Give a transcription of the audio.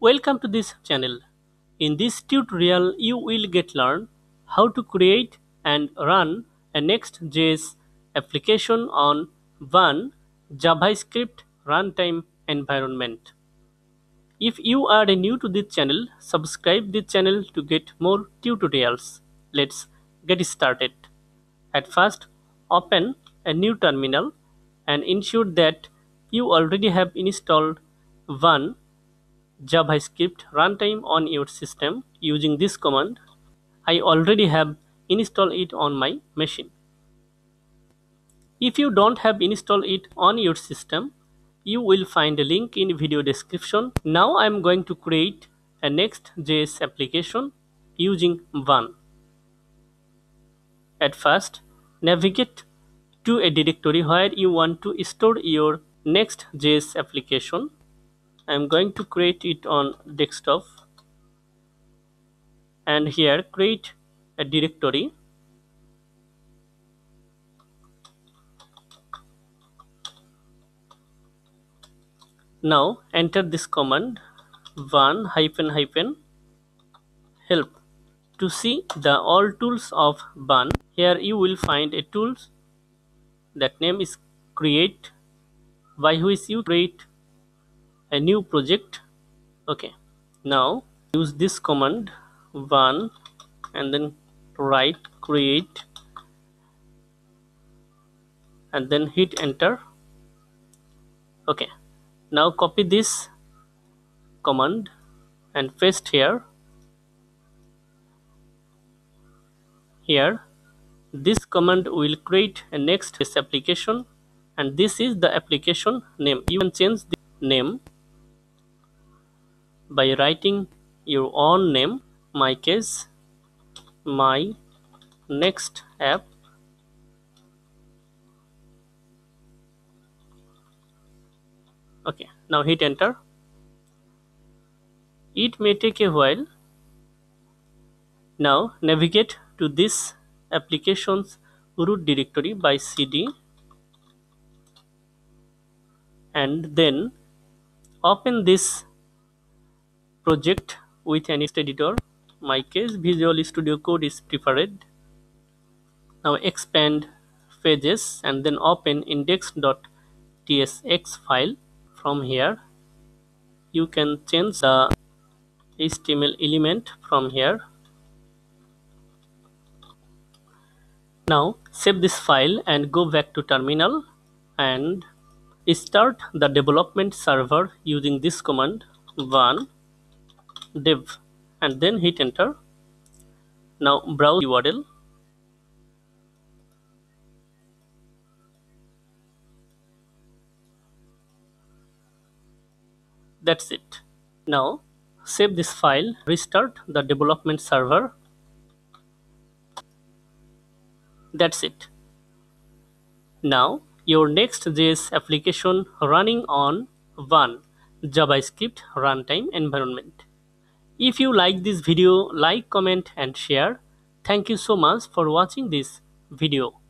Welcome to this channel. In this tutorial, you will get learn how to create and run a Next.js application on Bun JavaScript Runtime environment. If you are new to this channel, subscribe this channel to get more tutorials. Let's get started. At first, open a new terminal and ensure that you already have installed Bun JavaScript Runtime on your system using this command. I already have installed it on my machine. If you don't have installed it on your system, you will find a link in video description. Now I am going to create a Next.js application using Bun. At first, navigate to a directory where you want to store your Next.js application. I am going to create it on desktop, and here create a directory. Now enter this command bun --help to see the all tools of Bun. Here you will find a tools that name is create, by which you create a new project. Okay, now use this command bun and then write create and then hit enter. Okay, now copy this command and paste here. Here this command will create a Next.js application, and this is the application name. You can change the name by writing your own name. My case, my next app. Okay, now hit enter. It may take a while. Now navigate to this application's root directory by cd and then open this project with an editor. My case, Visual Studio Code is preferred. Now expand pages and then open index.tsx file. From here you can change the HTML element from here. Now save this file and go back to terminal and start the development server using this command bun dev and then hit enter. Now browse URL. That's it. Now save this file, restart the development server. That's it. Now your Next.js application running on Bun JavaScript Runtime environment. If you like this video, like, comment and share. Thank you so much for watching this video.